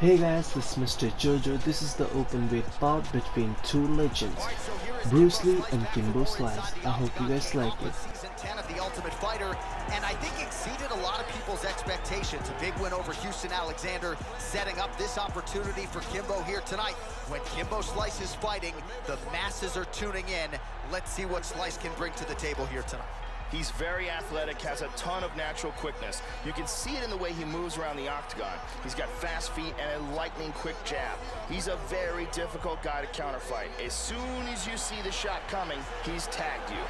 Hey guys, this is Mr. Jojo. This is the openweight bout between two legends, Bruce Lee and Kimbo Slice. I hope you guys like it. The Ultimate Fighter, and I think exceeded a lot of people's expectations. A big win over Houston Alexander, setting up this opportunity for Kimbo here tonight. When Kimbo Slice is fighting, the masses are tuning in. Let's see what Slice can bring to the table here tonight. He's very athletic, has a ton of natural quickness. You can see it in the way he moves around the octagon. He's got fast feet and a lightning quick jab. He's a very difficult guy to counterfight. As soon as you see the shot coming, he's tagged you.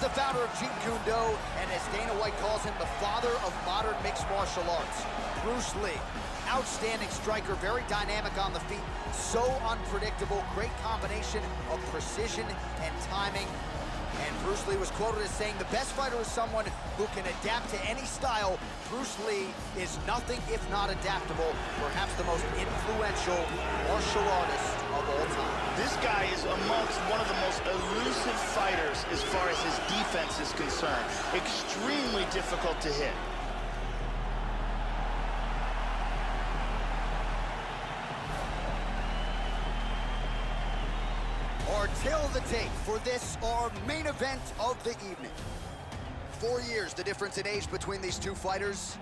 The founder of Jeet Kune Do, and as Dana White calls him, the father of modern mixed martial arts. Bruce Lee, outstanding striker, very dynamic on the feet, so unpredictable, great combination of precision and timing. And Bruce Lee was quoted as saying, the best fighter is someone who can adapt to any style. Bruce Lee is nothing if not adaptable, perhaps the most influential martial artist of all time. This guy is amongst one of the most elusive fighters as far as his defense is concerned. Extremely difficult to hit. Till the tape for this, our main event of the evening. 4 years the difference in age between these two fighters,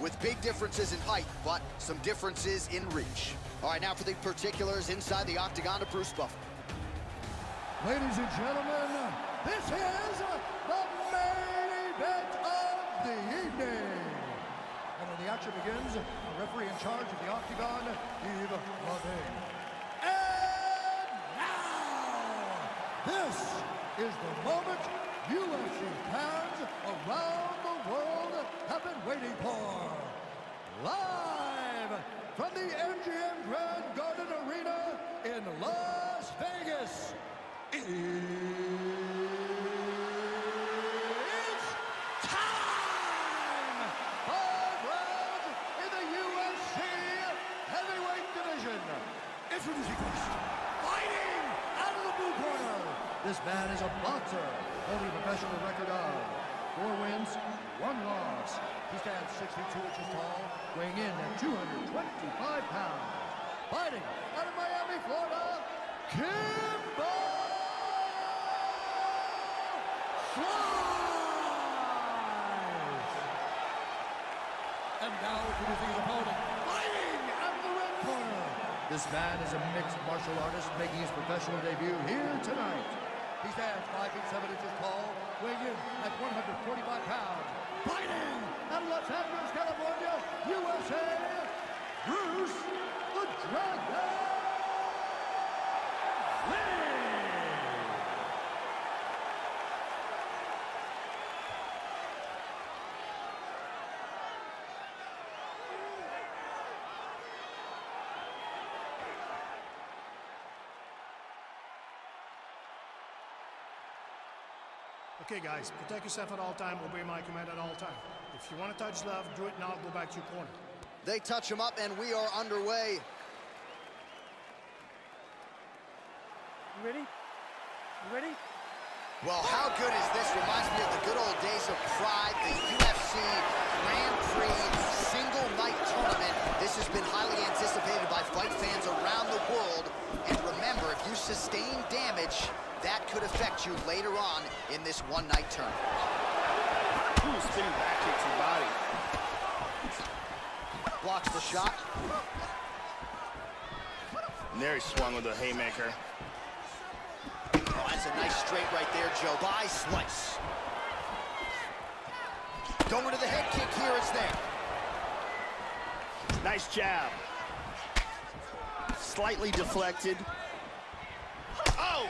with big differences in height, but some differences in reach. All right, now for the particulars inside the octagon to Bruce Buffer. Ladies and gentlemen, this is the main event of the evening. And when the action begins, the referee in charge of the octagon, Yves Lavigne. This is the moment UFC fans around the world have been waiting for. Live from the MGM Grand Garden Arena in Las Vegas, it's time! 5 rounds in the UFC heavyweight division. Introducing first, fighting out of the blue corner. This man is a boxer, holding a professional record of 4 wins, 1 loss. He stands 62 inches tall, weighing in at 225 pounds. Fighting out of Miami, Florida, Kimbo Slice! And now introducing his opponent, fighting out of the red corner. This man is a mixed martial artist making his professional debut here tonight. He stands 5 feet 7 inches tall, weighing in at 145 pounds. Fighting out of Los Angeles, California, USA, Bruce the Dragon Lee. Okay, guys, protect yourself at all time, obey my command at all time. If you want to touch left, do it now, go back to your corner. They touch him up, and we are underway. You ready? You ready? Well, how good is this? Reminds me of the good old days of Pride, the UFC Grand Prix single night tournament. This has been highly anticipated by fight fans around the world. And remember, if you sustain damage, that could affect you later on in this one-night turn. Ooh, spinning back kicks your body. Blocks the shot. And there he swung with a haymaker. Oh, that's a nice straight right there, Joe, by Slice. Going to the head kick here, it's there. Nice jab. Slightly deflected. Oh!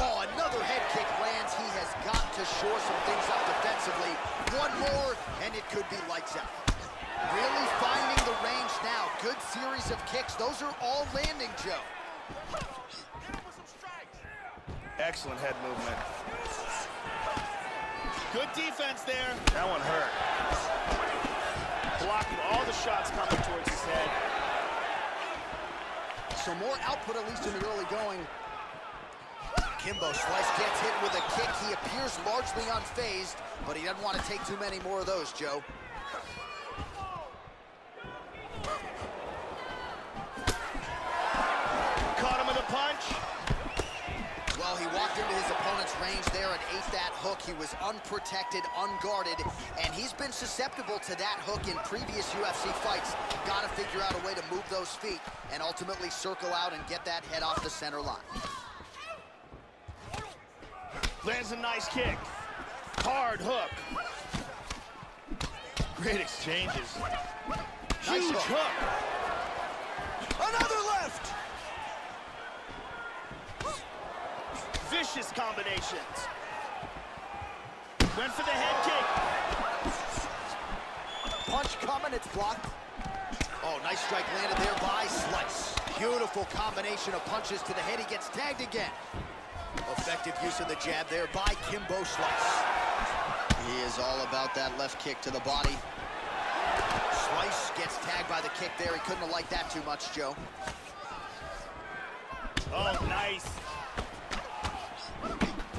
Oh, another head kick lands. He has got to shore some things up defensively. One more, and it could be lights out. Really finding the range now. Good series of kicks. Those are all landing, Joe. Excellent head movement. Good defense there. That one hurt. Blocking all the shots coming towards his head. So more output, at least in the early going. Kimbo Slice gets hit with a kick. He appears largely unfazed, but he doesn't want to take too many more of those, Joe. Caught him with a punch. Well, he walked into his opponent's range there and ate that hook. He was unprotected, unguarded, and he's been susceptible to that hook in previous UFC fights. Got to figure out a way to move those feet and ultimately circle out and get that head off the center line. Lands a nice kick. Hard hook. Great exchanges. Nice huge hook. Another left. Vicious combinations. Went for the head kick. Punch coming, it's blocked. Oh, nice strike landed there by Slice. Beautiful combination of punches to the head. He gets tagged again. Effective use of the jab there by Kimbo Slice. He is all about that left kick to the body. Slice gets tagged by the kick there. He couldn't have liked that too much, Joe. Oh, nice.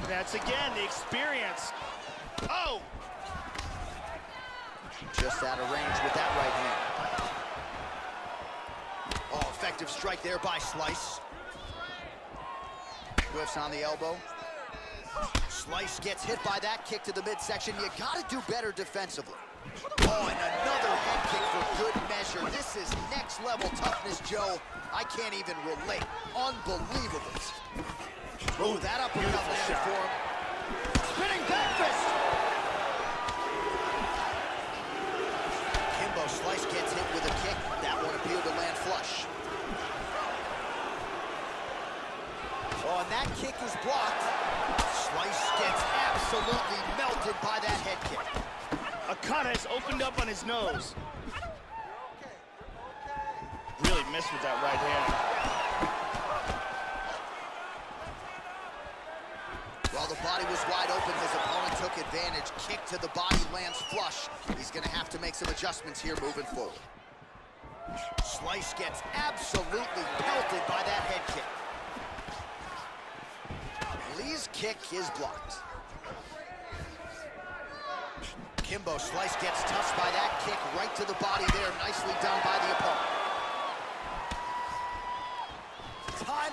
That's, again, the experience. Oh! Just out of range with that right hand. Oh, effective strike there by Slice. Whiffs on the elbow. Slice gets hit by that kick to the midsection. You gotta do better defensively. Oh, and another head kick for good measure. This is next level toughness, Joe. I can't even relate. Unbelievable. Ooh, that uppercut landed for him. Spinning back fist. Kimbo Slice gets hit with a kick. That one appealed to land flush. Oh, and that kick is blocked. Slice gets absolutely melted by that head kick. A cut has opened up on his nose. Really missed with that right hand. While the body was wide open, his opponent took advantage. Kick to the body, lands flush. He's going to have to make some adjustments here moving forward. Slice gets absolutely pelted by that head kick. Lee's kick is blocked. Kimbo Slice gets touched by that kick right to the body there. Nicely done by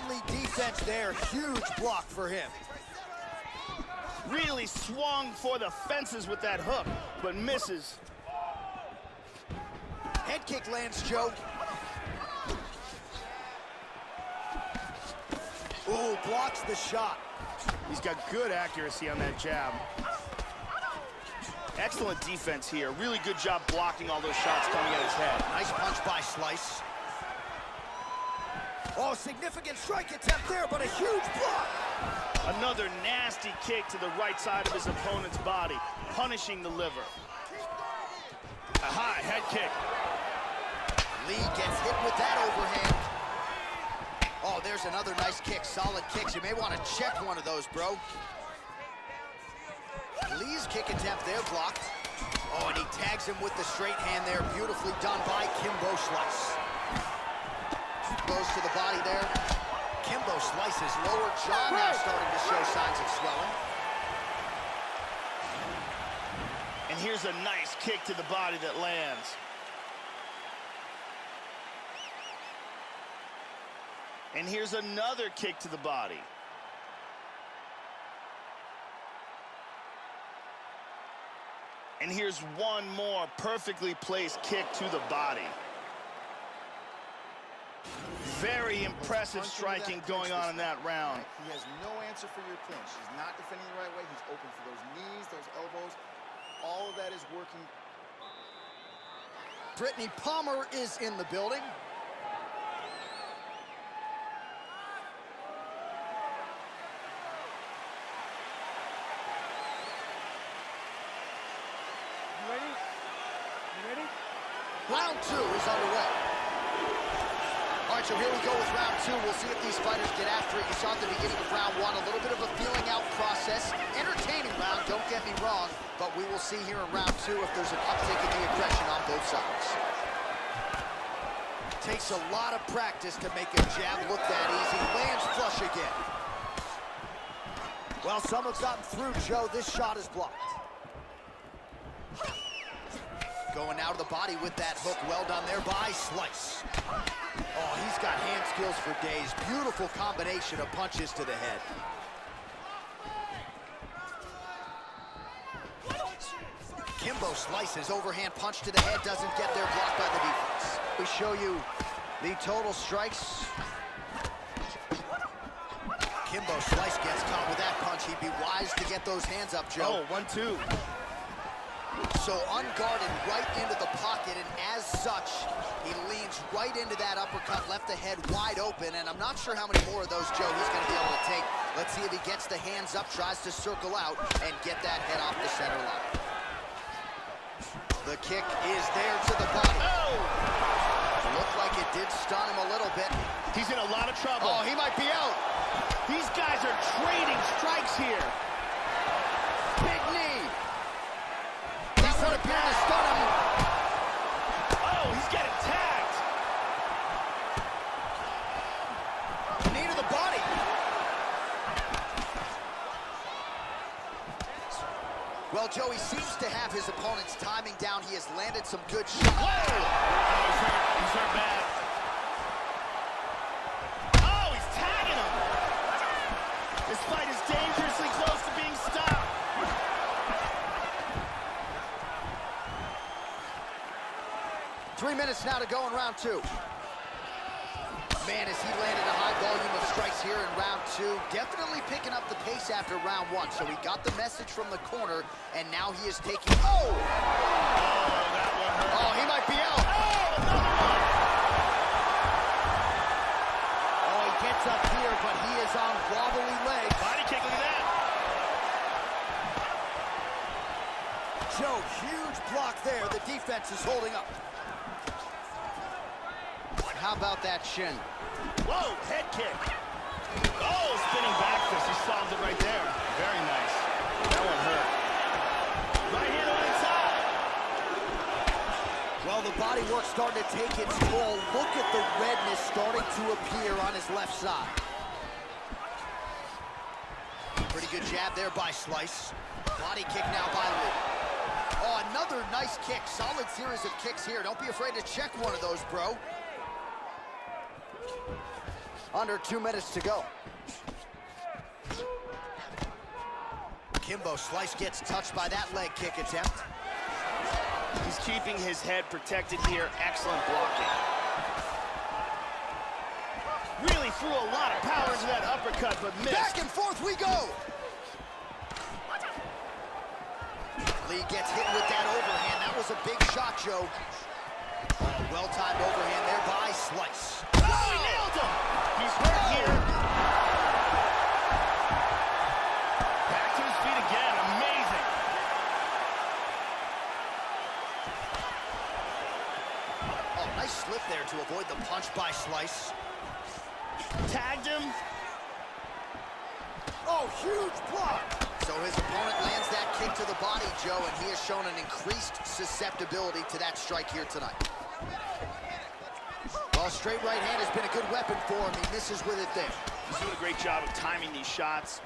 the opponent. Timely defense there. Huge block for him. Really swung for the fences with that hook, but misses. Head kick lands, Joe. Ooh, blocks the shot. He's got good accuracy on that jab. Excellent defense here. Really good job blocking all those shots coming at his head. Nice punch by Slice. Oh, significant strike attempt there, but a huge block. Another nasty kick to the right side of his opponent's body, punishing the liver. A high head kick. Lee gets hit with that overhand. Oh, there's another nice kick, solid kicks. You may want to check one of those, bro. Lee's kick attempt there, blocked. Oh, and he tags him with the straight hand there. Beautifully done by Kimbo Slice. Goes to the body there. Kimbo Slice's lower jaw now starting to show signs of swelling. And here's a nice kick to the body that lands. And here's another kick to the body. And here's one more perfectly placed kick to the body. Very impressive striking going on in that round. He has no answer for your clinch. He's not defending the right way. He's open for those knees, those elbows. All of that is working. Brittany Palmer is in the building. Round two is underway. All right, so here we go with round two. We'll see if these fighters get after it. You saw at the beginning of round one, a little bit of a feeling out process. Entertaining round, don't get get me wrong, but we will see here in round two if there's an uptick in the aggression on both sides. Takes a lot of practice to make a jab look that easy. Lands flush again. Well, someone's gotten through, Joe. This shot is blocked. Going out of the body with that hook. Well done there by Slice. Oh, he's got hand skills for days. Beautiful combination of punches to the head. Kimbo Slice's overhand punch to the head doesn't get there, blocked by the defense. We show you the total strikes. Kimbo Slice gets caught with that punch. He'd be wise to get those hands up, Joe. Oh, 1-2. So unguarded right into the pocket, and as such, he leans right into that uppercut, left the head wide open, and I'm not sure how many more of those, Joe, he's gonna be able to take. Let's see if he gets the hands up, tries to circle out, and get that head off the center line. The kick is there to the body. Oh! Looked like it did stun him a little bit. He's in a lot of trouble. Oh, he might be out. These guys are trading strikes here. Big knee. He's gonna appear to stun him. Oh, he's getting tagged. Knee to the body. Well, Joe, he seems to have his opponent's timing down. He has landed some good shots. Whoa! Oh, he's hurt. He's hurt bad. This fight is dangerously close to being stopped. Three minutes now to go in round two. Man, has he landed a high volume of strikes here in round two. Definitely picking up the pace after round one. So he got the message from the corner, and now he is taking... Oh! Oh, that one hurt. Oh, he might be out. Oh, another one. Gets up here, but he is on wobbly legs. Body kick, look at that. Joe, huge block there. The defense is holding up. How about that shin? Whoa, head kick. Oh, spinning back fist. He solved it right there. Very nice. That one hurt. Right hand on inside. Well, the body work starting to take its toll. Look at the redness starting to appear on his left side. Pretty good jab there by Slice. Body kick now by Lee. Oh, another nice kick. Solid series of kicks here. Don't be afraid to check one of those, bro. Under 2 minutes to go. Kimbo Slice gets touched by that leg kick attempt. He's keeping his head protected here. Excellent blocking. Really threw a lot of power into that uppercut, but missed. Back and forth we go. Lee gets hit with that overhand. That was a big shot, Joe. Well-timed overhand there by Slice. Oh, he nailed him. He's hurt here. Back to his feet again. Amazing. Nice slip there to avoid the punch by Slice. Tagged him. Oh, huge block. So his opponent lands that kick to the body, Joe, and he has shown an increased susceptibility to that strike here tonight. Well, straight right hand has been a good weapon for him. He misses with it there. He's doing a great job of timing these shots.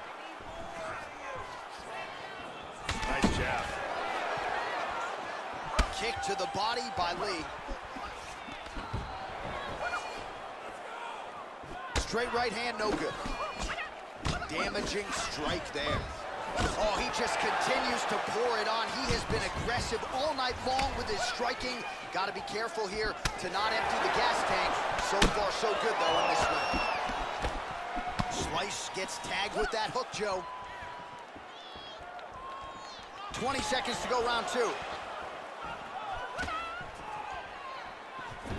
Nice jab. Kick to the body by Lee. Straight right hand, no good. Damaging strike there. Oh, he just continues to pour it on. He has been aggressive all night long with his striking. Got to be careful here to not empty the gas tank. So far, so good, though, in this one. Slice gets tagged with that hook, Joe. 20 seconds to go, round two.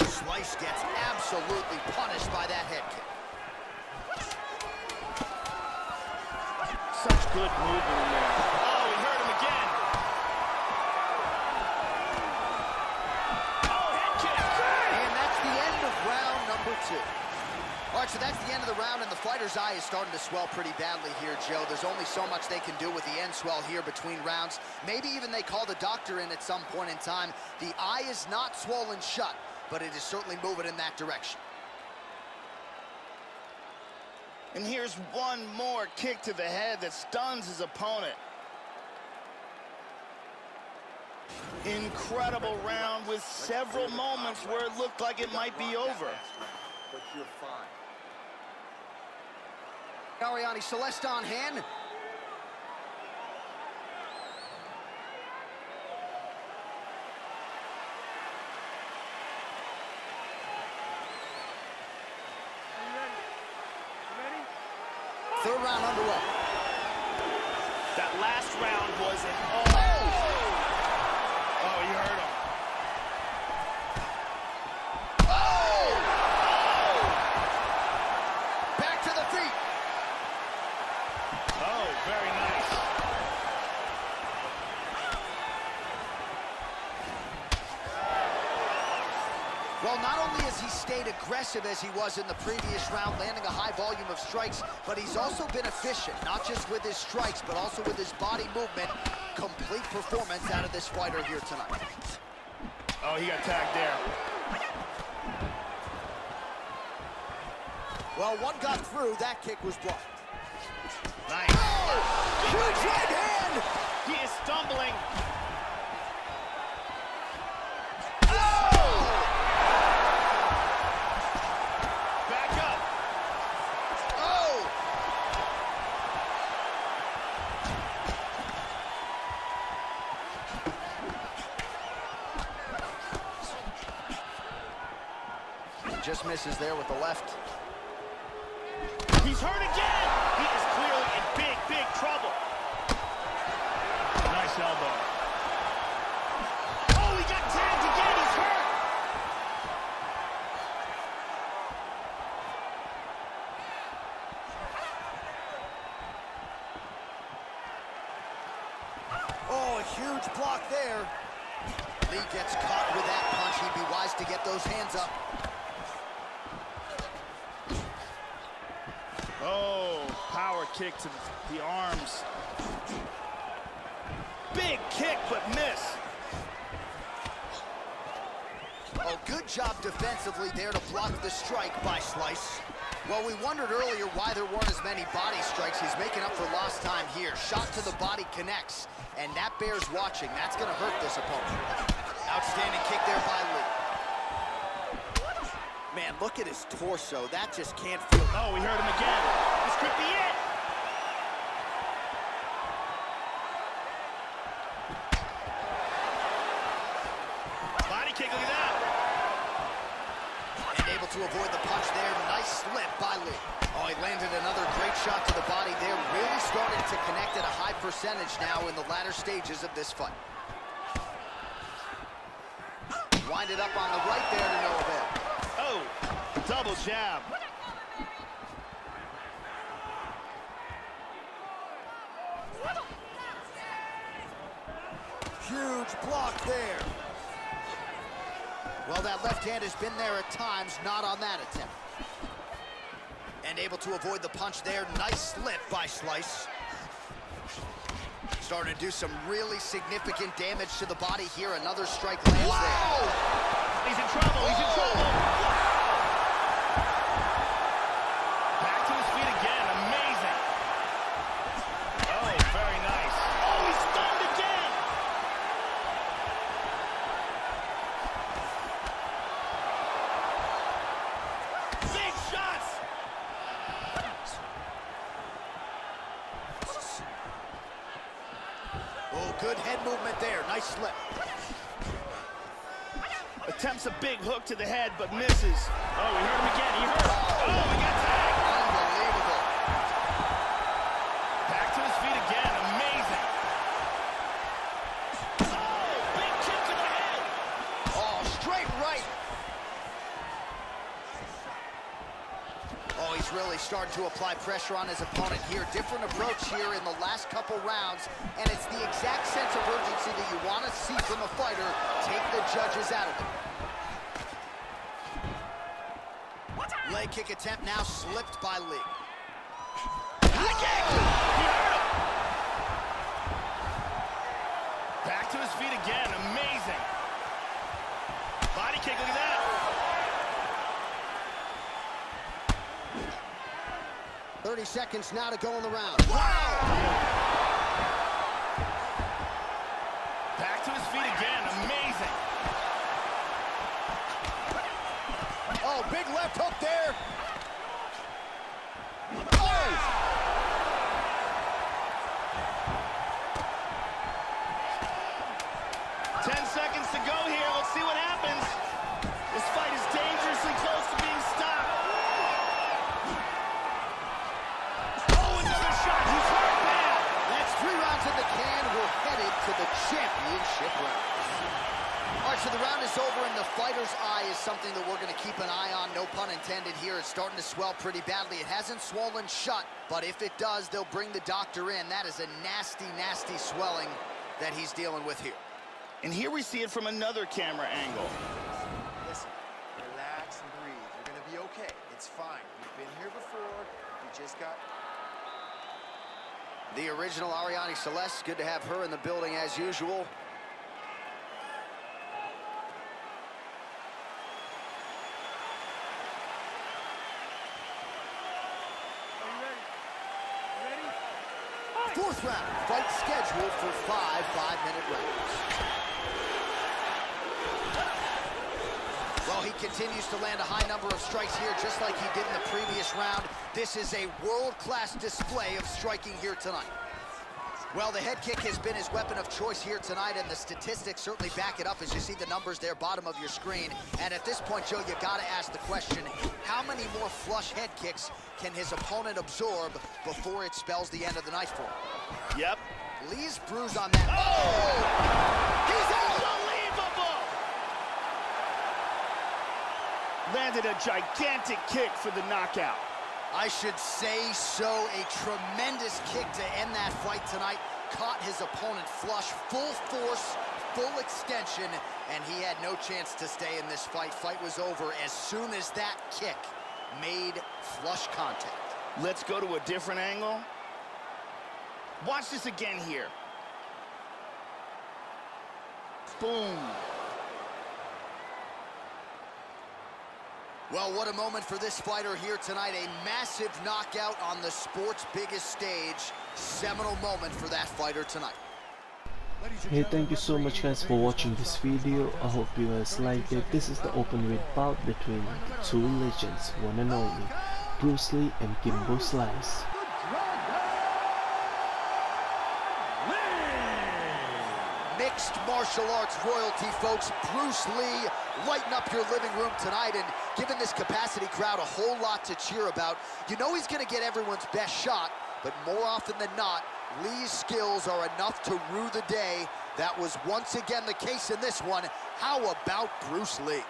Slice gets absolutely punished by that head kick. Such good movement in there. Oh, he hurt him again. Oh, head kick. And that's the end of round number two. All right, so that's the end of the round, and the fighter's eye is starting to swell pretty badly here, Joe. There's only so much they can do with the end swell here between rounds. Maybe even they call the doctor in at some point in time. The eye is not swollen shut, but it is certainly moving in that direction. And here's one more kick to the head that stuns his opponent. Incredible round with several moments where it looked like it might be over. But you're fine. Arianny Celeste on hand. Third round underway. That last round was an oh! Oh, you heard him. Oh! Oh! Back to the feet. Oh, very nice. Well, not only has he stayed aggressive as he was in the previous round, landing a high volume of strikes, but he's also been efficient, not just with his strikes, but also with his body movement. Complete performance out of this fighter here tonight. Oh, he got tagged there. Well, one got through, that kick was blocked. Nice. Oh, huge right hand! He is stumbling. Just misses there with the left. He's hurt again. He is clearly in big, big trouble. Nice elbow. Oh, he got tagged again. He's hurt. Oh, a huge block there. Lee gets caught with that punch. He'd be wise to get those hands up. Kick to the arms. Big kick, but miss. Oh, good job defensively there to block the strike by Slice. Well, we wondered earlier why there weren't as many body strikes. He's making up for lost time here. Shot to the body connects, and that bears watching. That's going to hurt this opponent. Outstanding kick there by Lee. Man, look at his torso. That just can't feel. Oh, we heard him again. This could be it. To avoid the punch there, nice slip by Lee. Oh, he landed another great shot to the body there, really starting to connect at a high percentage now in the latter stages of this fight. Winded up on the right there to no avail. Oh, double jab. Huge block there. Well, that left hand has been there at times, not on that attempt. And able to avoid the punch there. Nice slip by Slice. Starting to do some really significant damage to the body here. Another strike lands there. He's in trouble, he's in trouble. Back to his feet again, amazing. Oh, very nice. Oh, he's stunned again. Good head movement there, nice slip. Attempts a big hook to the head, but misses. Oh, we heard him again, he hurt. Oh, he got tagged. Unbelievable. Back to his feet again, amazing. Oh, big kick to the head. Oh, straight right. Oh, he's really starting to apply pressure on his opponent here. Different approach here in the last couple rounds, and it's the exact sense of urgency that you want to see from a fighter. Take the judges out of it. Leg kick attempt now slipped by Lee. High kick! He hurt him! Back to his feet again. Amazing. Body kick, look at that. Oh. 30 seconds now to go in the round. Wow! Back to his feet again. Amazing. Oh, big left hook there. Oh! 10 seconds to go here. Let's see what happens. This fight is dangerously close to being stopped. Oh, another shot. He's hurt bad. That's 3 rounds in the can. We're headed to the championship round. All right, so the round is over, and the fighter's eye is something that we're going to keep an eye on, no pun intended here. It's starting to swell pretty badly. It hasn't swollen shut, but if it does, they'll bring the doctor in. That is a nasty, nasty swelling that he's dealing with here. And here we see it from another camera angle. Listen, relax and breathe. You're going to be okay. It's fine. You've been here before. You just got... The original Arianny Celeste, good to have her in the building as usual. Fourth round, fight scheduled for 5 5-minute rounds. Well, he continues to land a high number of strikes here, just like he did in the previous round. This is a world-class display of striking here tonight. Well, the head kick has been his weapon of choice here tonight, and the statistics certainly back it up as you see the numbers there, bottom of your screen. And at this point, Joe, you gotta ask the question, how many more flush head kicks can his opponent absorb before it spells the end of the night for him? Yep. Lee's bruise on that. Oh! He's unbelievable! Landed a gigantic kick for the knockout. I should say so. A tremendous kick to end that fight tonight. Caught his opponent flush, full force, full extension, and he had no chance to stay in this fight. Fight was over as soon as that kick made flush contact. Let's go to a different angle. Watch this again here. Boom. Well, what a moment for this fighter here tonight. A massive knockout on the sport's biggest stage. Seminal moment for that fighter tonight. Hey, thank you so much guys for watching this video. I hope you guys liked it. This is the open-weight bout between the two legends, one and only, Bruce Lee and Kimbo Slice. Mixed martial arts royalty, folks. Bruce Lee lighting up your living room tonight and giving this capacity crowd a whole lot to cheer about. You know he's going to get everyone's best shot, but more often than not, Lee's skills are enough to rue the day. That was once again the case in this one. How about Bruce Lee?